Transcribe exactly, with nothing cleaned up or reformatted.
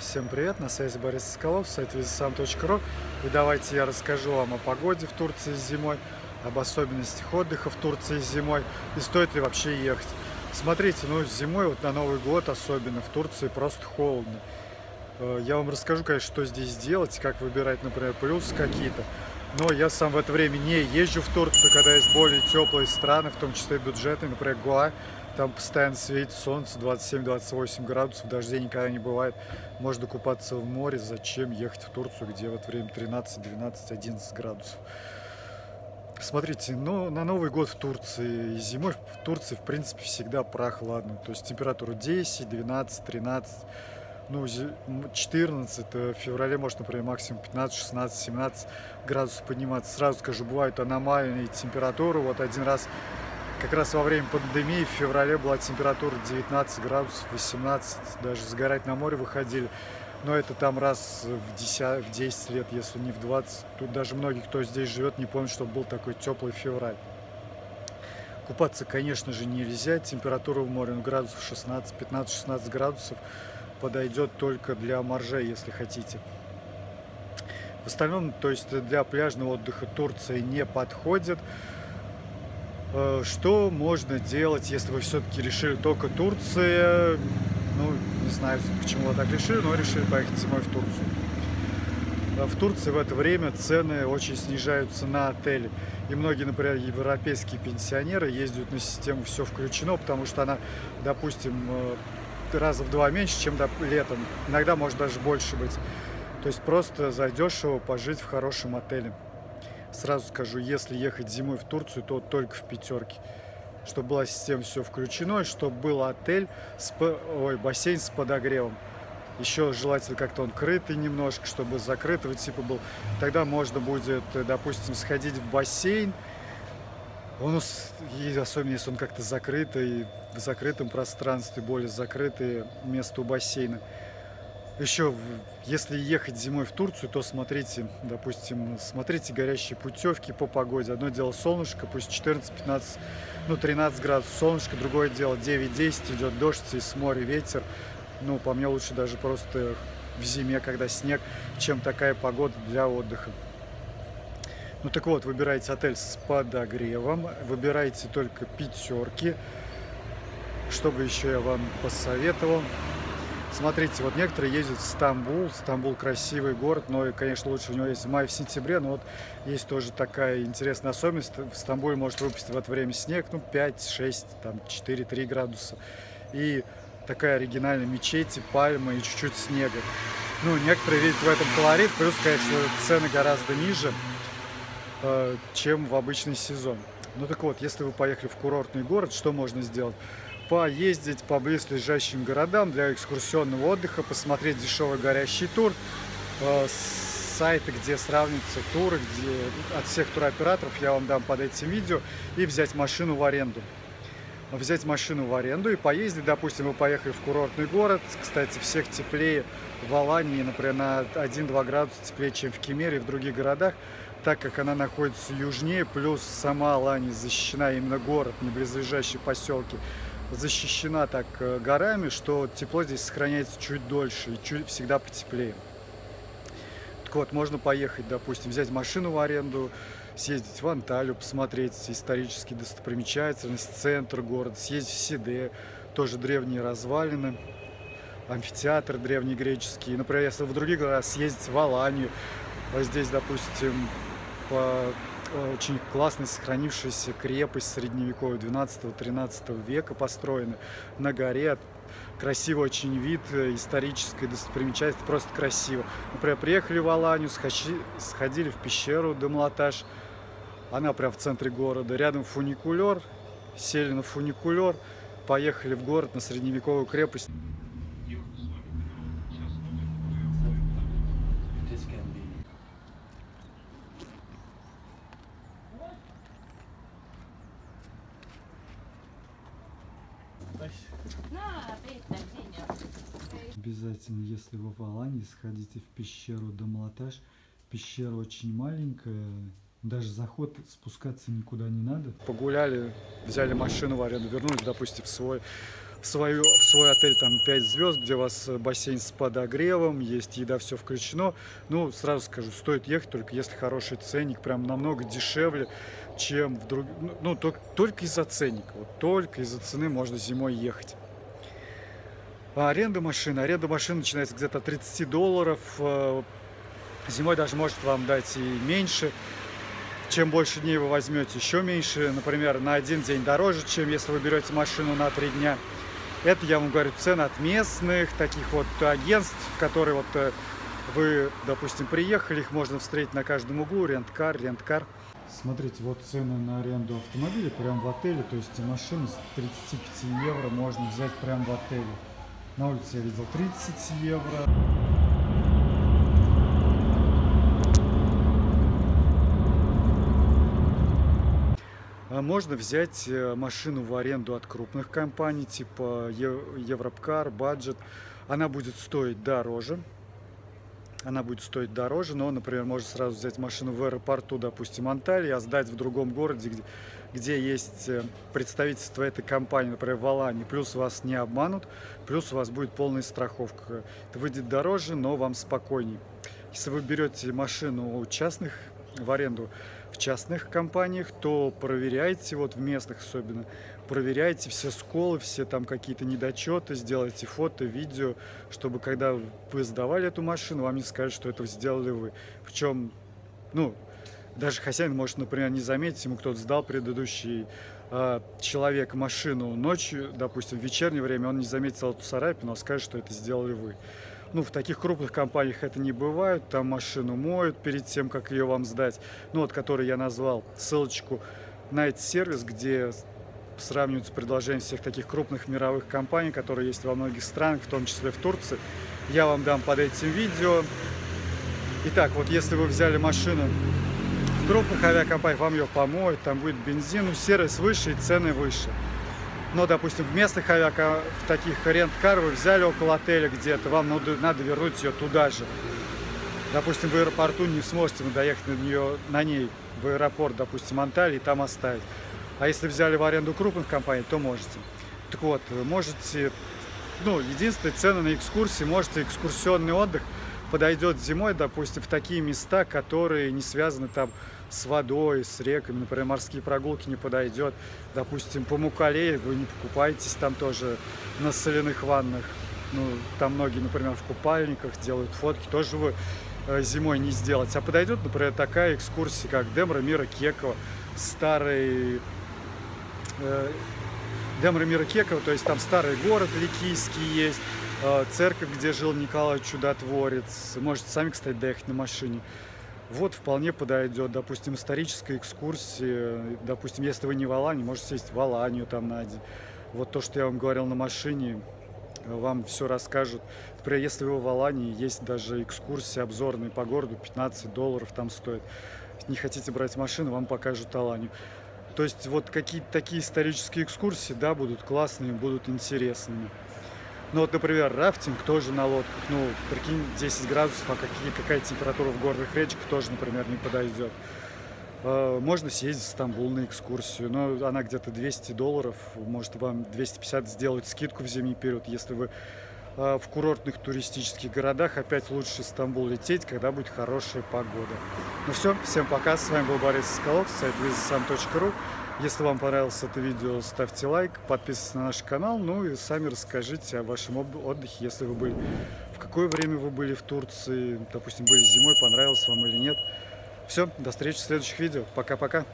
Всем привет, на связи Борис Соколов, сайт висасам точка ру. И давайте я расскажу вам о погоде в Турции зимой, об особенностях отдыха в Турции зимой и стоит ли вообще ехать. Смотрите, ну зимой, вот на Новый год особенно, в Турции просто холодно. Я вам расскажу, конечно, что здесь делать, как выбирать, например, плюсы какие-то. Но я сам в это время не езжу в Турцию, когда есть более теплые страны, в том числе бюджетные, например, Гоа. Там постоянно светит солнце, двадцать семь — двадцать восемь градусов, дождей никогда не бывает. Можно купаться в море, зачем ехать в Турцию, где в это время тринадцать, двенадцать, одиннадцать градусов. Смотрите, ну, на Новый год в Турции и зимой в Турции, в принципе, всегда прохладно. То есть температура десять, двенадцать, тринадцать, ну, четырнадцать, в феврале может, например, максимум пятнадцать, шестнадцать, семнадцать градусов подниматься. Сразу скажу, бывают аномальные температуры. Вот один раз... Как раз во время пандемии в феврале была температура девятнадцать градусов, восемнадцать, даже загорать на море выходили. Но это там раз в десять, в десять лет, если не в двадцать. Тут даже многие, кто здесь живет, не помнят, что был такой теплый февраль. Купаться, конечно же, нельзя. Температура в море, ну, градусов шестнадцать, пятнадцать-шестнадцать градусов подойдет только для моржа, если хотите. В остальном, то есть для пляжного отдыха Турция не подходит. Что можно делать, если вы все-таки решили только Турция? Ну, не знаю, почему вы так решили, но решили поехать зимой в Турцию. В Турции в это время цены очень снижаются на отели. И многие, например, европейские пенсионеры ездят на систему «Все включено», потому что она, допустим, раза в два меньше, чем летом. Иногда может даже больше быть. То есть просто задешево пожить в хорошем отеле. Сразу скажу, если ехать зимой в Турцию, то только в пятерке. Чтобы была система «Все включено», и чтобы был отель, с, ой, бассейн с подогревом. Еще желательно как-то он крытый немножко, чтобы закрытого типа был. Тогда можно будет, допустим, сходить в бассейн. Он, и особенно если он как-то закрытый, в закрытом пространстве, более закрытое место у бассейна. Еще, если ехать зимой в Турцию, то смотрите, допустим, смотрите горящие путевки по погоде. Одно дело солнышко, пусть четырнадцать, пятнадцать, ну, тринадцать градусов солнышко, другое дело девять-десять, идет дождь, и с моря ветер. Ну, по мне лучше даже просто в зиме, когда снег, чем такая погода для отдыха. Ну, так вот, выбирайте отель с подогревом, выбирайте только пятерки. Что бы еще я вам посоветовал? Смотрите, вот некоторые ездят в Стамбул. Стамбул красивый город, но, конечно, лучше в него есть в мае-сентябре. Но вот есть тоже такая интересная особенность. В Стамбуле может выпасть в это время снег, ну, пять, шесть, там, четыре, три градуса. И такая оригинальная мечеть, пальма и чуть-чуть снега. Ну, некоторые видят в этом колорит. Плюс, конечно, цены гораздо ниже, чем в обычный сезон. Ну, так вот, если вы поехали в курортный город, что можно сделать? Поездить по близлежащим городам для экскурсионного отдыха, посмотреть дешевый горящий тур, э, сайты, где сравниваются туры, где от всех туроператоров, я вам дам под этим видео, и взять машину в аренду. Взять машину в аренду и поездить, допустим, вы поехали в курортный город, кстати, всех теплее в Алании, например, на один-два градуса теплее, чем в Кемере и в других городах, так как она находится южнее, плюс сама Алания защищена, именно город, не близлежащие поселки, защищена так горами, что тепло здесь сохраняется чуть дольше и чуть всегда потеплее. Так вот, можно поехать, допустим, взять машину в аренду, съездить в Анталью, посмотреть исторические достопримечательности, центр города, съездить в Сиде, тоже древние развалины, амфитеатр древнегреческий. Например, если в других городах, съездить в Аланию, здесь, допустим, по... очень классная сохранившаяся крепость средневековой двенадцатого-тринадцатого века построена на горе. Красивый очень вид, историческая достопримечательность, просто красиво. Например, приехали в Аланию, сходили в пещеру Дамлаташ, она прям в центре города. Рядом фуникулер, сели на фуникулер, поехали в город на средневековую крепость. Обязательно, если вы в Алании, сходите в пещеру Дамлаташ. Пещера очень маленькая, даже заход спускаться никуда не надо. Погуляли, взяли машину в аренду, вернулись, допустим, в свой, в свою, в свой отель там пять звезд, где у вас бассейн с подогревом, есть еда, все включено. Ну, сразу скажу, стоит ехать только если хороший ценник, прям намного дешевле, чем в других. Ну, только, только из-за ценника, вот, только из-за цены можно зимой ехать. А аренда машины. Аренда машины начинается где-то от тридцати долларов. Зимой даже может вам дать и меньше. Чем больше дней вы возьмете, еще меньше. Например, на один день дороже, чем если вы берете машину на три дня. Это, я вам говорю, цены от местных, таких вот агентств, которые вот вы, допустим, приехали, их можно встретить на каждом углу. Рент-кар, рент-кар. Смотрите, вот цены на аренду автомобиля прям в отеле. То есть машину с тридцати пяти евро можно взять прям в отеле. На улице я видел тридцать евро. Можно взять машину в аренду от крупных компаний, типа Европкар, Баджет. Она будет стоить дороже. Она будет стоить дороже, но, например, можно сразу взять машину в аэропорту, допустим, Анталья, а сдать в другом городе, где, где есть представительство этой компании, например, в Алании. Плюс вас не обманут, плюс у вас будет полная страховка. Это выйдет дороже, но вам спокойней. Если вы берете машину у частных в аренду, в частных компаниях, то проверяйте, вот в местных особенно, проверяйте все сколы, все там какие-то недочеты, сделайте фото, видео, чтобы когда вы сдавали эту машину, вам не сказали, что это сделали вы. Причем, ну, даже хозяин может, например, не заметить, ему кто-то сдал предыдущий э, человек машину ночью, допустим, в вечернее время, он не заметил эту царапину, а скажет, что это сделали вы. Ну, в таких крупных компаниях это не бывает. Там машину моют перед тем, как ее вам сдать. Ну, вот, который я назвал. Ссылочку на этот сервис, где сравниваются предложения всех таких крупных мировых компаний, которые есть во многих странах, в том числе в Турции. Я вам дам под этим видео. Итак, вот если вы взяли машину в крупных авиакомпаниях, вам ее помоют, там будет бензин, ну, сервис выше и цены выше. Но, допустим, в местных авиакомпаниях, в таких рент-кар вы взяли около отеля где-то, вам надо, надо вернуть ее туда же. Допустим, в аэропорту не сможете доехать на нее, на ней в аэропорт, допустим, Анталии, и там оставить. А если взяли в аренду крупных компаний, то можете. Так вот, можете, ну, единственная цена на экскурсии, можете экскурсионный отдых подойдет зимой, допустим, в такие места, которые не связаны там с водой, с реками, например, морские прогулки не подойдет. Допустим, по Мукалее вы не покупаетесь там тоже на соляных ваннах. Ну, там многие, например, в купальниках делают фотки, тоже вы зимой не сделаете. А подойдет, например, такая экскурсия, как Демра Мира Кекова, старый... Демра Мира Кекова, то есть там старый город ликийский есть, церковь, где жил Николай Чудотворец. Можете сами, кстати, доехать на машине. Вот вполне подойдет, допустим, историческая экскурсия. Допустим, если вы не в Алании, можете сесть в Аланию там на день. Вот то, что я вам говорил на машине, вам все расскажут. Например, если вы в Алании, есть даже экскурсии обзорные по городу, пятнадцать долларов там стоит. Если не хотите брать машину, вам покажут Аланию. То есть вот какие-то такие исторические экскурсии, да, будут классными, будут интересными. Ну вот, например, рафтинг тоже на лодках, ну, прикинь, десять градусов, а какие, какая температура в горных речках тоже, например, не подойдет. Можно съездить в Стамбул на экскурсию, но она где-то двести долларов, может вам двести пятьдесят сделать скидку в зимний период, если вы в курортных туристических городах. Опять лучше в Стамбул лететь, когда будет хорошая погода. Ну все, всем пока, с вами был Борис Соколов, сайт визасам точка ру. Если вам понравилось это видео, ставьте лайк, подписывайтесь на наш канал, ну и сами расскажите о вашем отдыхе, если вы были, в какое время вы были в Турции, допустим, были зимой, понравилось вам или нет. Все, до встречи в следующих видео. Пока-пока.